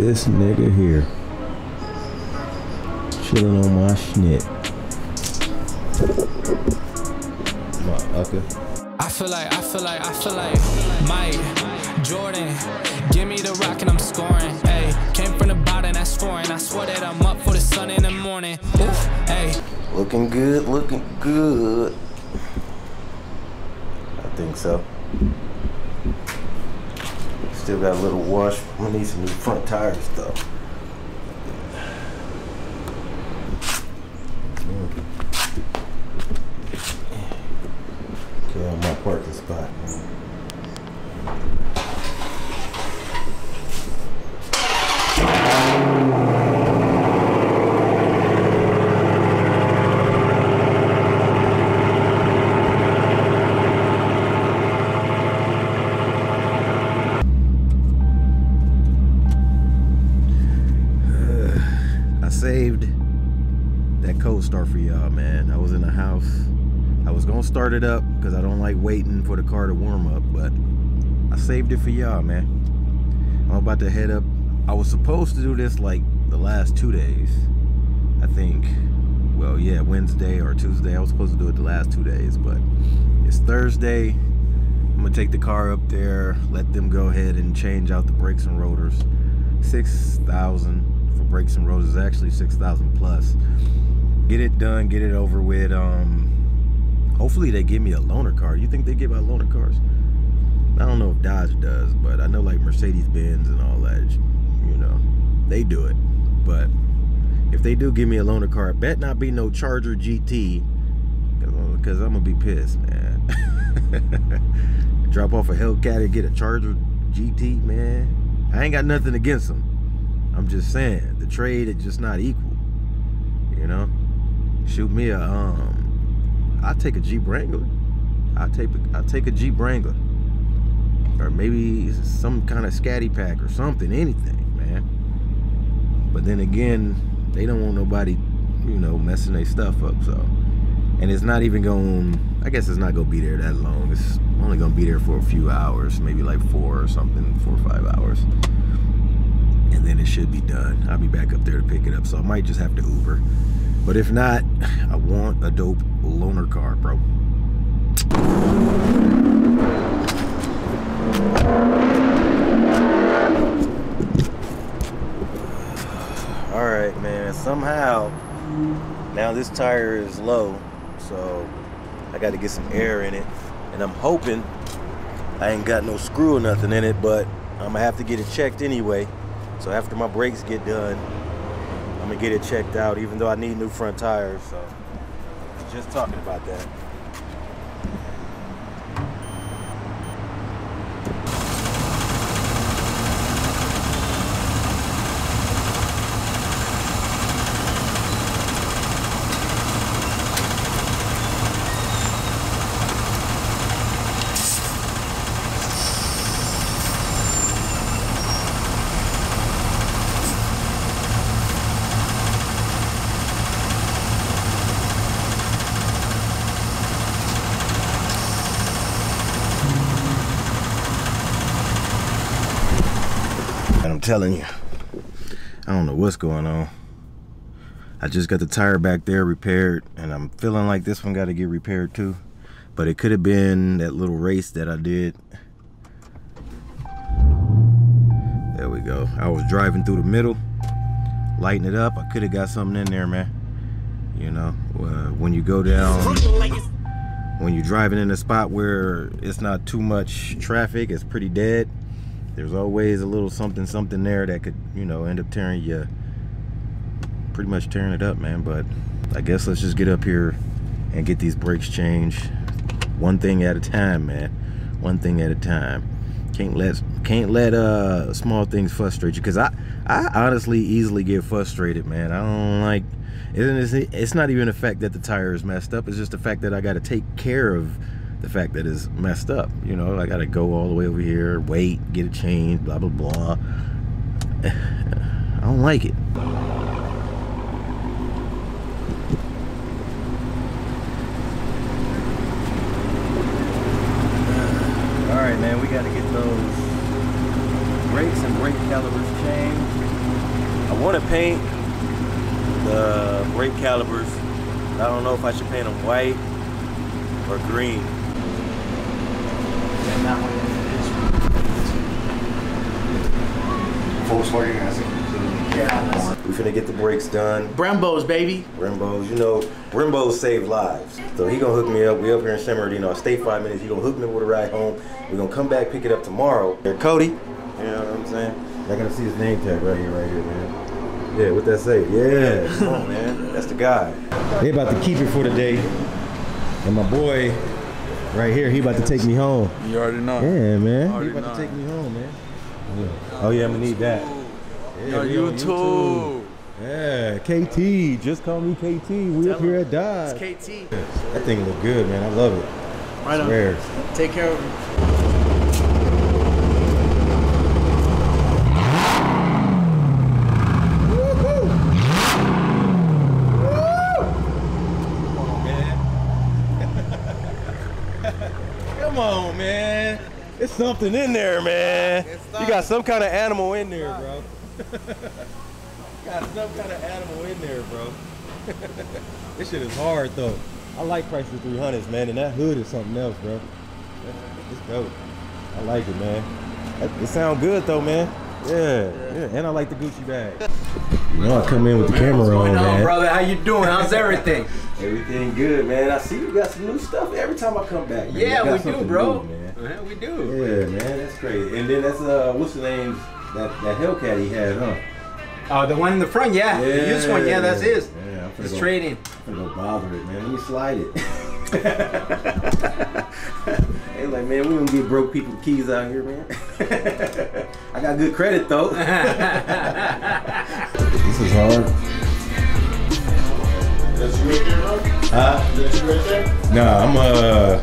this nigga here. Chilling on my schnit. My ucker. I feel like Mike, Jordan. Give me the rock and I'm scoring. Ayy, came from the bottom, that's foreign. I swear that I'm up for the sun in the morning. Oof, ayy. Looking good, looking good. I think so. Still got a little wash. We need some new front tires though. Okay, on my parking spot. For y'all, man. I was in the house. I was gonna start it up because I don't like waiting for the car to warm up, but I saved it for y'all, man. I'm about to head up. I was supposed to do this like the last 2 days, I think. Well, yeah, Wednesday or Tuesday. I was supposed to do it the last 2 days, but it's Thursday. I'm gonna take the car up there, let them go ahead and change out the brakes and rotors. 6,000 for brakes and rotors, actually 6,000 plus. Get it done, get it over with. Hopefully they give me a loaner car. You think they give out loaner cars? I don't know if Dodge does, but I know like Mercedes-Benz and all that, you know, they do it. But if they do give me a loaner car, it bet not be no Charger GT, because I'm going to be pissed, man. Drop off a Hellcat and get a Charger GT, man. I ain't got nothing against them. I'm just saying, the trade is just not equal, you know? Shoot me a I'll take a Jeep Wrangler. I'll take a Jeep Wrangler. Or maybe some kind of Scat Pack or something, anything, man. But then again, they don't want nobody, you know, messing their stuff up, so. And it's not even going, I guess it's not gonna be there that long. It's only gonna be there for a few hours, maybe like 4 or 5 hours. And then it should be done. I'll be back up there to pick it up, so I might just have to Uber. But if not, I want a dope loaner car, bro. All right, man. Somehow, now this tire is low, so I got to get some air in it. And I'm hoping I ain't got no screw or nothing in it, but I'm going to have to get it checked anyway. So after my brakes get done, I'm gonna get it checked out, even though I need new front tires, so just talking about that. Telling you, I don't know what's going on. I just got the tire back there repaired, and I'm feeling like this one got to get repaired too, but it could have been that little race that I did. There we go. I was driving through the middle, lighting it up. I could have got something in there, man. You know, when you go down, when you're driving in a spot where it's not too much traffic, it's pretty dead, there's always a little something there that could, you know, end up tearing you, pretty much tearing it up, man. But I guess let's just get up here and get these brakes changed, one thing at a time, man. One thing at a time. Can't let small things frustrate you, because I honestly easily get frustrated, man. I don't like it's not even the fact that the tire is messed up, it's just the fact that I got to take care of the fact that it's messed up. You know, I gotta go all the way over here, wait, get it changed, blah blah blah. I don't like it. All right, man, we gotta get those brakes and brake calipers changed. I want to paint the brake calipers. I don't know if I should paint them white or green. Volkswagen has it. Yeah. We're finna get the brakes done. Brembos, baby. Brembos, you know, Brembos save lives. So he gonna hook me up. We up here in San Martino. I stay 5 minutes. He gonna hook me up with a ride home. We're gonna come back, pick it up tomorrow. Here, Cody. You know what I'm saying? Y'all gonna see his name tag right here, man. Yeah, what that say? Yeah, come on, man. That's the guy. They about to keep it for the day. And my boy right here, he about to take me home. You already know. Yeah, man. He about to take me home, man. Yeah. Oh yeah, I'm gonna need that. Yeah, you too. Yeah, KT. Just call me KT. We up here at Dodge. It's KT. That thing look good, man. I love it. Right on. Take care of me. Come on, man. There's something in there, man. You got some kind of animal in there, bro. Got some kind of animal in there, bro. This shit is hard, though. I like Chrysler 300s, man, and that hood is something else, bro. It's dope. I like it, man. It sounds good, though, man. Yeah. And I like the Gucci bag. You know I come in with the camera on, man. Brother, how you doing? How's everything? Everything good, man. I see you got some new stuff every time I come back. Man. Yeah, we do, bro. New, man. Man, we do. Yeah, man, that's crazy. And then that's what's the name? That Hellcat he had, huh? Oh, the one in the front, yeah. The used one, yeah, that's his. Yeah, I'm it's trading. I'm gonna go bother it, man. Let me slide it. They like, man, we don't give broke people keys out here, man. I got good credit though. This is hard. That's you right there, bro? Huh? That's you right there? Nah,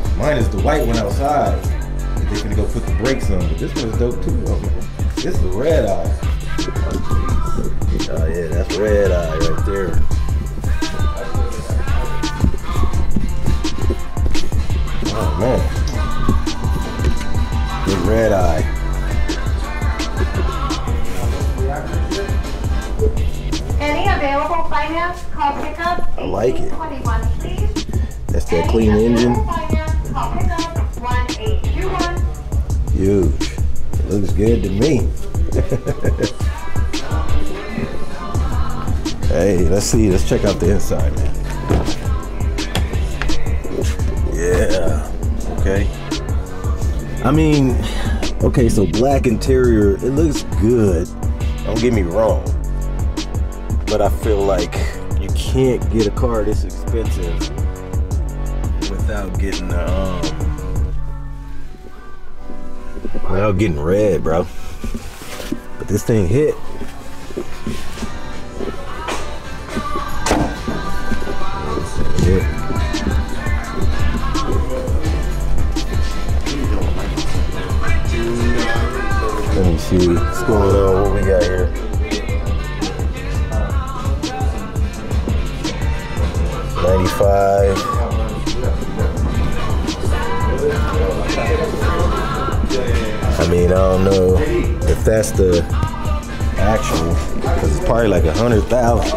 I'm mine is the white one outside. They're gonna go put the brakes on, but this one's dope too, though. This is Red Eye. Oh yeah, that's Red Eye right there. Oh man. Good Red Eye. Any available finance call pickup? I like it. That's that clean engine. Huge. Looks good to me. Hey, let's see. Let's check out the inside, man. Yeah. Okay. I mean, okay, so black interior. It looks good. Don't get me wrong. But I feel like you can't get a car this expensive without getting without getting red, bro. But this thing hit. Let me see what's going on, what we got here. I mean, I don't know if that's the actual, because it's probably like 100,000.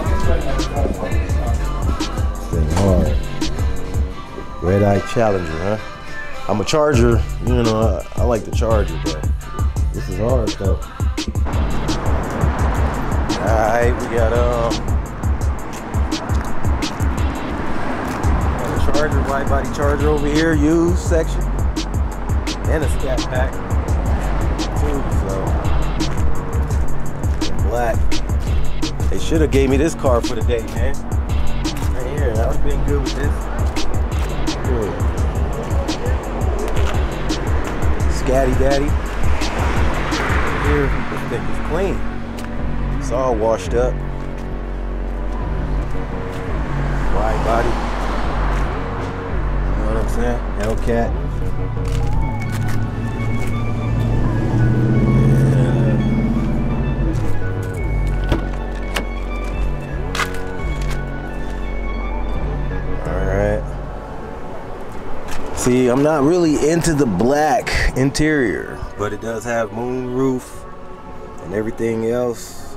Hard. Red Eye Challenger, huh? I'm a Charger, you know. I like the Charger, but this is hard though. Alright, we got a Charger, wide body Charger over here, used section, and a Scat Pack. Black. They should have gave me this car for the day, man. Right here, I was being good with this. Good. Scatty Daddy. Here, this thing is clean. It's all washed up. Wide body. You know what I'm saying? Hellcat. See, I'm not really into the black interior, but it does have moonroof and everything else.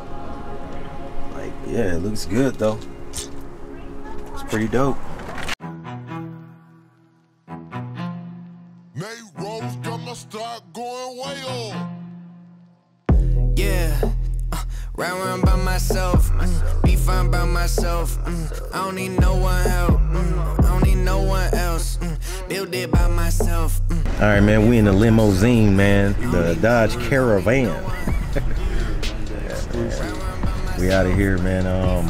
yeah, it looks good though. It's pretty dope. Yeah, right where I'm by myself, be fine by myself. I don't need no one help, I don't need no one else. Build it by myself. All right, man, we in the limousine, man, the Dodge Caravan. Yeah, we out of here, man.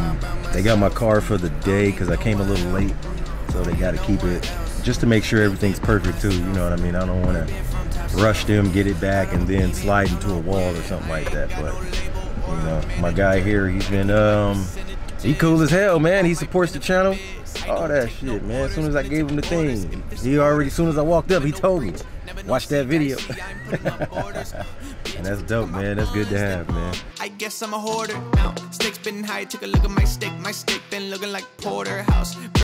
They got my car for the day because I came a little late, so they got to keep it just to make sure everything's perfect too. You know what I mean? I don't want to rush them, get it back, and then slide into a wall or something like that. But you know, my guy here, he's been he cool as hell, man. He supports the channel. All that shit, man. As soon as I gave him the thing, he already, as soon as I walked up, he told me, watch that video. And that's dope, man. That's good to have, man. I guess I'm a hoarder now. Stakes been high. Took a look at my steak. My steak been looking like porterhouse.